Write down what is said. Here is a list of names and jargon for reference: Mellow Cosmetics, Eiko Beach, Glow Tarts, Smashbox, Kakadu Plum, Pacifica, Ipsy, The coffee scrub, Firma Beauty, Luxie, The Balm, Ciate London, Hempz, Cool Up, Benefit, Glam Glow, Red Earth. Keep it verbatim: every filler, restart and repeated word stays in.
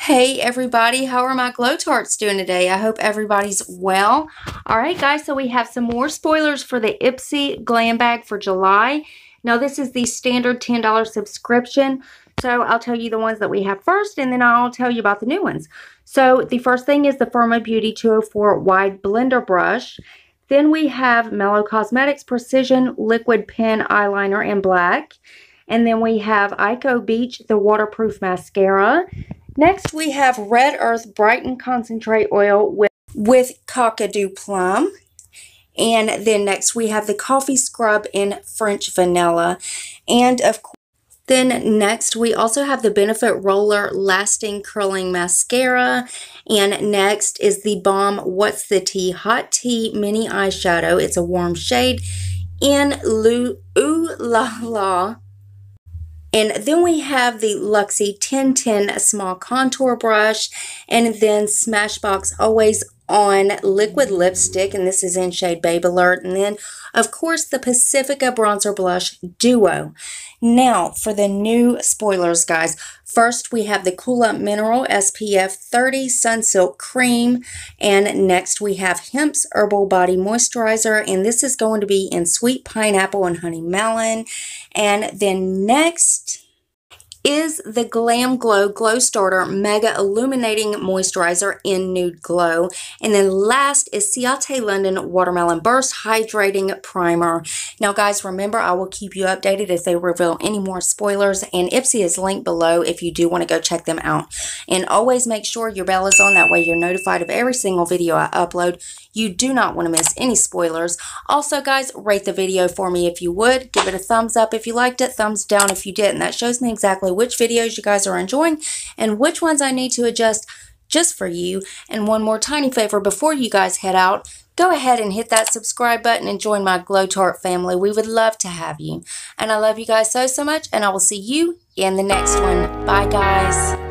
Hey everybody, how are my Glow Tarts doing today? I hope everybody's well. All right guys, so we have some more spoilers for the Ipsy Glam Bag for July. Now this is the standard ten dollar subscription. So I'll tell you the ones that we have first and then I'll tell you about the new ones. So the first thing is the Firma Beauty two oh four Wide Blender Brush. Then we have Mellow Cosmetics Precision Liquid Pen Eyeliner in black. And then we have Eiko Beach, the Waterproof Mascara. Next, we have Red Earth Brighten Concentrate Oil with, with Kakadu Plum. And then next, we have the Coffee Scrub in French Vanilla. And of course, then next, we also have the Benefit Roller Lasting Curling Mascara. And next is the Balm What's the Tea Hot Tea Mini Eyeshadow. It's a warm shade in Lou, Ooh La La. And then we have the Luxie ten ten Small Contour Brush, and then Smashbox Always On Liquid Lipstick, and this is in shade Babe Alert. And then, of course, the Pacifica Bronzer Blush Duo. Now, for the new spoilers, guys. First, we have the Cool Up Mineral S P F thirty Sun Silk Cream. And next, we have Hempz Herbal Body Moisturizer. And this is going to be in Sweet Pineapple and Honey Melon. And then next is the Glam Glow Glow Starter Mega Illuminating Moisturizer in Nude Glow. And then last is Ciate London Watermelon Burst Hydrating Primer. Now guys, remember, I will keep you updated if they reveal any more spoilers, and Ipsy is linked below if you do want to go check them out. And always make sure your bell is on, that way you're notified of every single video I upload. You do not want to miss any spoilers. Also guys, rate the video for me if you would. Give it a thumbs up if you liked it, thumbs down if you didn't. That shows me exactly which videos you guys are enjoying and which ones I need to adjust just for you. And one more tiny favor before you guys head out, go ahead and hit that subscribe button and join my Glow Tart family. We would love to have you. And I love you guys so, so much, and I will see you in the next one. Bye guys.